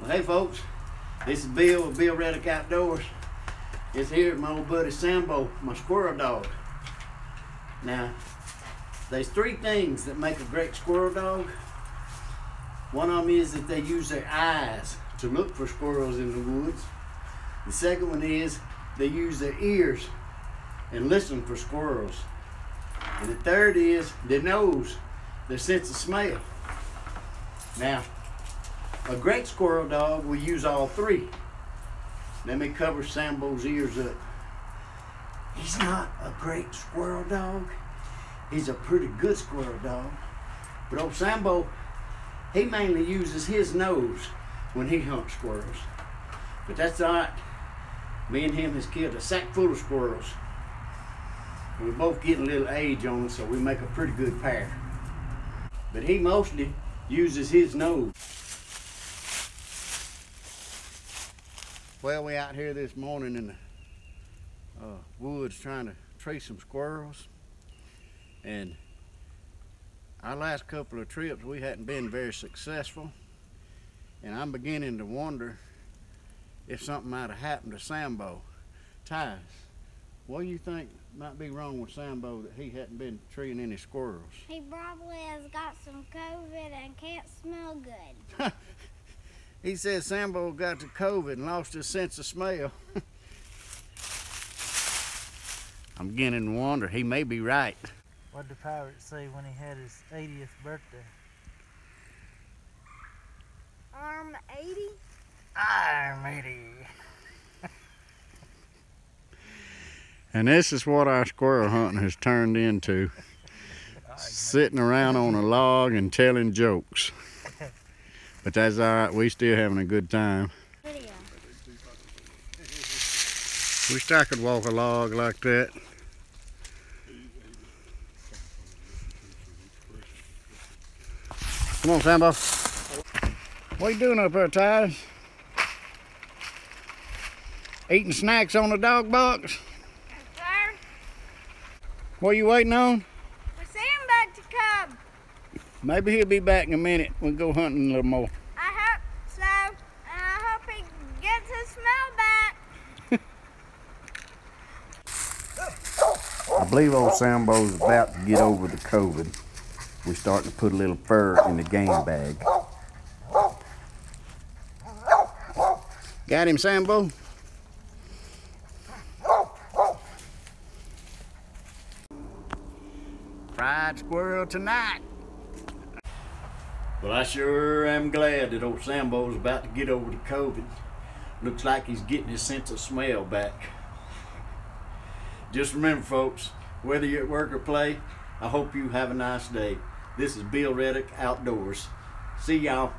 Well, hey folks, this is Bill with Bill Reddick Outdoors. It's here at my old buddy Sambo, my squirrel dog. Now, there's three things that make a great squirrel dog. One of them is that they use their eyes to look for squirrels in the woods. The second one is they use their ears and listen for squirrels. And the third is their nose, their sense of smell. Now, a great squirrel dog will use all three. Let me cover Sambo's ears up. He's not a great squirrel dog. He's a pretty good squirrel dog. But old Sambo, he mainly uses his nose when he hunts squirrels. But that's all right. Me and him has killed a sack full of squirrels. We're both getting a little age on it, so we make a pretty good pair. But he mostly uses his nose. Well, we out here this morning in the woods trying to trace some squirrels. And our last couple of trips, we hadn't been very successful. And I'm beginning to wonder if something might have happened to Sambo. Titus, what do you think might be wrong with Sambo that he hadn't been treating any squirrels? He probably has got some COVID and can't smell good. He says Sambo got the COVID and lost his sense of smell. I'm beginning to wonder, he may be right. What did the pirate say when he had his 80th birthday? I'm 80? I'm 80. And this is what our squirrel hunting has turned into. Sitting around on a log and telling jokes. But that's all right, we still having a good time. Yeah. Wish I could walk a log like that. Come on, Sambo. What you doing up there, Titus? Eating snacks on the dog box? What are you waiting on? For Sambo to come. Maybe he'll be back in a minute. We'll go hunting a little more. I hope so. And I hope he gets his smell back. I believe old Sambo's about to get over the COVID. We're starting to put a little fur in the game bag. Got him, Sambo. Fried squirrel tonight. Well, I sure am glad that old Sambo's about to get over the COVID. Looks like he's getting his sense of smell back. Just remember, folks, whether you're at work or play, I hope you have a nice day. This is Bill Reddick Outdoors. See y'all.